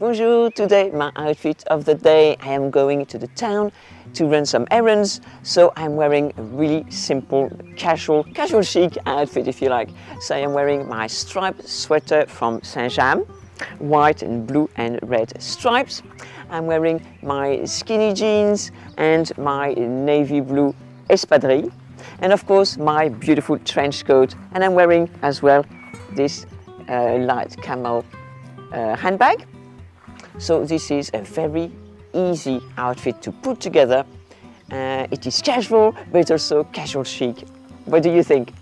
Bonjour, today my outfit of the day. I am going to the town to run some errands, so I'm wearing a really simple, casual chic outfit, if you like. So I am wearing my striped sweater from Saint-James, white and blue and red stripes. I'm wearing my skinny jeans and my navy blue espadrille, and of course my beautiful trench coat, and I'm wearing as well this light camel handbag. So this is a very easy outfit to put together. It is casual but also casual chic. What do you think?